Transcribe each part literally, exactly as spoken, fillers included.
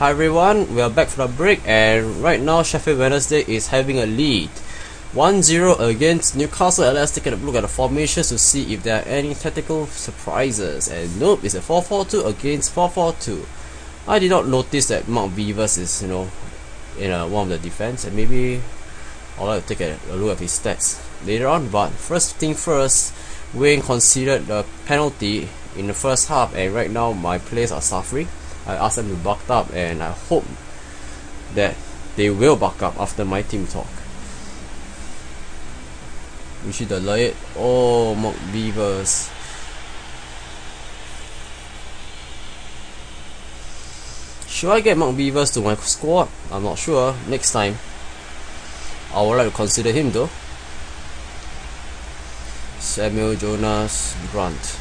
Hi everyone, we are back from the break and right now Sheffield Wednesday is having a lead one zero against Newcastle. Let's take a look at the formations to see if there are any tactical surprises. And nope, it's a four four two against four four two. I did not notice that Mark Beevers is, you know, in a, one of the defense, and maybe I'll like to take a, a look at his stats later on. But first thing first, Wayne considered the penalty in the first half and right now my players are suffering. I asked them to buck up and I hope that they will buck up after my team talk. Richie Delayed. Oh, Mark Beevers. Should I get Mark Beevers to my squad? I'm not sure. Next time, I would like to consider him though. Samuel Jonas Brunt.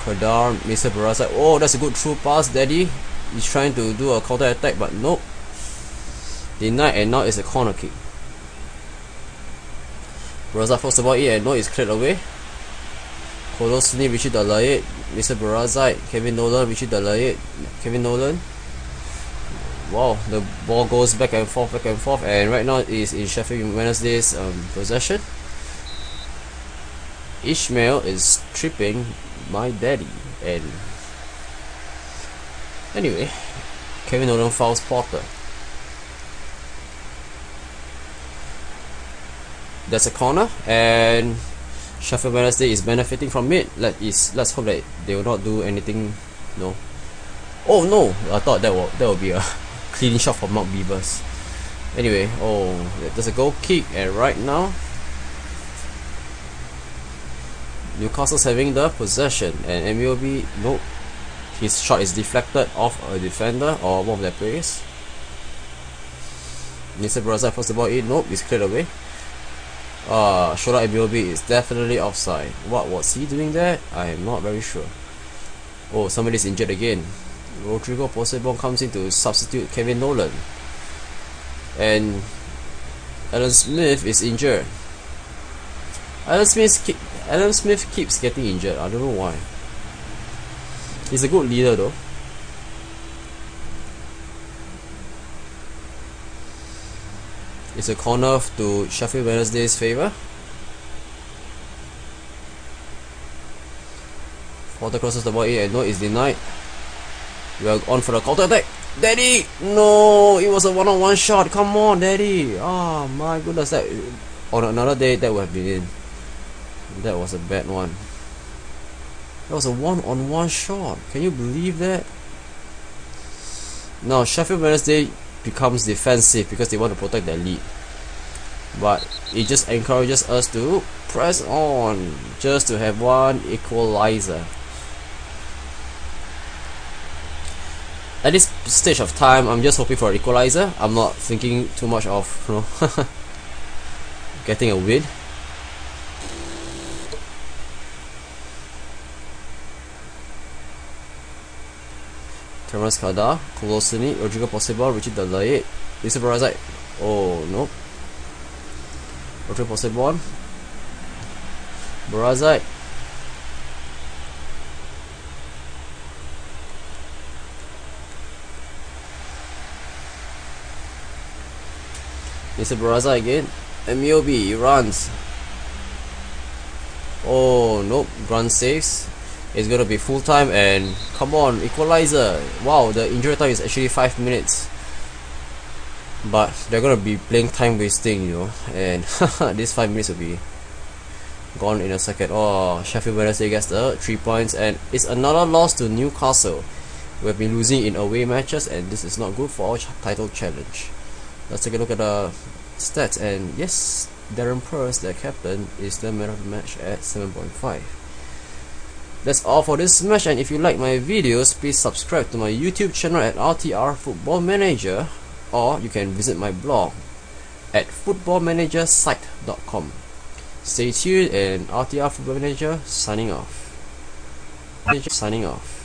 Kadar, Nisabraza. Oh, that's a good through pass, Daddy. He's trying to do a counter attack, but nope. Denied, and now it's a corner kick. Berazai first about it, and no, it's cleared away. Kolosni, Richie Delayed, Nisabraza, Kevin Nolan, Richie Delayed, Kevin Nolan. Wow, the ball goes back and forth, back and forth, and right now it's in Sheffield Wednesday's um, possession. Ishmael is tripping my daddy, and anyway, Kevin Odom fouls Potter. That's a corner, and Sheffield Wednesday is benefiting from it. Let is let's hope that they will not do anything. No, oh no, I thought that will that will be a clean shot for Mark Beevers. Anyway, oh, there's a goal kick, and right now Newcastle's having the possession, and M O B, nope, his shot is deflected off a defender or one of their players. Nisabraza first about it, nope, it's cleared away. Uh, Shola M O B is definitely offside. What was he doing there? I am not very sure. Oh, somebody's injured again. Rodrigo Possebon comes in to substitute Kevin Nolan, and Adam Smith is injured. Adam Smith's kick. Adam Smith keeps getting injured, I don't know why. He's a good leader though. It's a corner to Sheffield Wednesday's favour. Potter crosses the ball in and no, it's denied. We are on for the counter attack. Daddy! No! It was a one-on-one shot. Come on, Daddy! Oh my goodness, that on another day that would have been in. That was a bad one. That was a one-on-one shot. Can you believe that? Now Sheffield Wednesday becomes defensive because they want to protect their lead, but it just encourages us to press on just to have one equalizer. At this stage of time, I'm just hoping for an equalizer. I'm not thinking too much of, you know, getting a win. Terence Kadar, Kolosini, Rodrigo Possebon, Richie Delayed, Nisabraza. Oh no. Rodrigo Possebon, Berazai. Nisabraza again. M O B runs. Oh no, Brunt saves. It's gonna be full time and come on, equalizer. Wow, the injury time is actually five minutes. But they're gonna be playing time wasting, you know, and this five minutes will be gone in a second. Oh, Sheffield Wednesday gets the three points and it's another loss to Newcastle. We've been losing in away matches and this is not good for our title challenge. Let's take a look at the stats, and yes, Darren Purse, their captain, is the man of the match at seven point five. That's all for this match, and if you like my videos, please subscribe to my YouTube channel at R T R Football Manager, or you can visit my blog at football manager site dot com. Stay tuned, and R T R Football Manager signing off. Signing off.